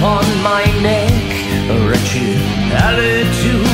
upon my neck, a wretched attitude.